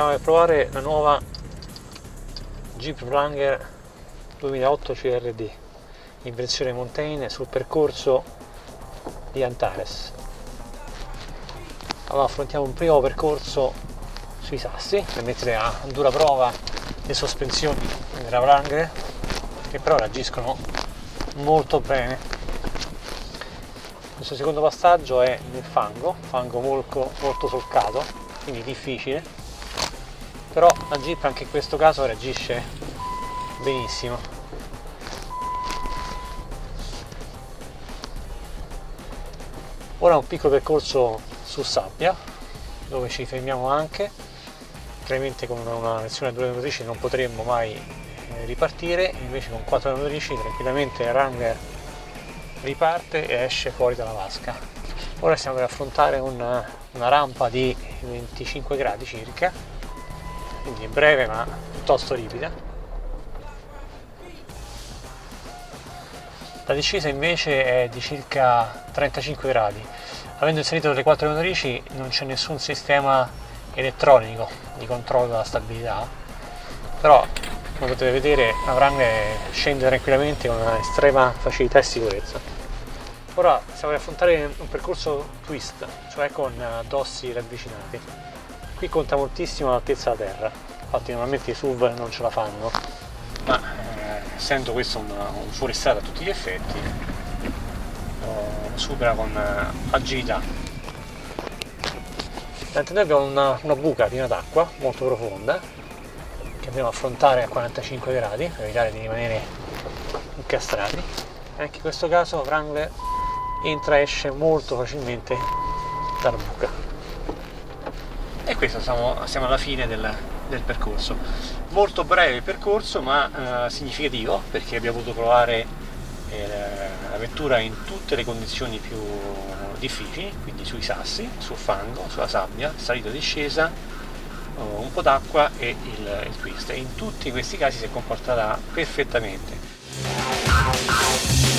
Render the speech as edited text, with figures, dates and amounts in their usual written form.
stiamo per provare la nuova Jeep Wrangler 2008 CRD in versione Mountain sul percorso di Antares. Allora affrontiamo un primo percorso sui sassi per mettere a dura prova le sospensioni della Wrangler, che però reagiscono molto bene. Questo secondo passaggio è nel fango, molto solcato, quindi difficile, però la Jeep anche in questo caso reagisce benissimo. Ora un piccolo percorso su sabbia, dove ci fermiamo anche, ovviamente con una versione a 2 motori non potremmo mai ripartire, invece con 4 motori tranquillamente il Wrangler riparte e esce fuori dalla vasca. Ora stiamo per affrontare una rampa di 25 gradi circa, quindi è breve ma piuttosto ripida. La discesa invece è di circa 35 gradi, avendo inserito le 4 motori non c'è nessun sistema elettronico di controllo della stabilità, però come potete vedere la Wrangler scende tranquillamente con una estrema facilità e sicurezza. Ora stiamo per affrontare un percorso twist, cioè con dossi ravvicinati. Qui conta moltissimo l'altezza della terra, infatti normalmente i SUV non ce la fanno, ma essendo questo un fuoristrada a tutti gli effetti lo supera con agilità. Davanti noi abbiamo una buca piena d'acqua molto profonda, che andiamo a affrontare a 45 gradi per evitare di rimanere incastrati. Anche in questo caso Wrangler entra e esce molto facilmente dalla buca. E questo siamo alla fine del percorso. Molto breve il percorso, ma significativo, perché abbiamo potuto provare la vettura in tutte le condizioni più difficili, quindi sui sassi, sul fango, sulla sabbia, salita e discesa, un po' d'acqua e il twist, e in tutti questi casi si è comportata perfettamente.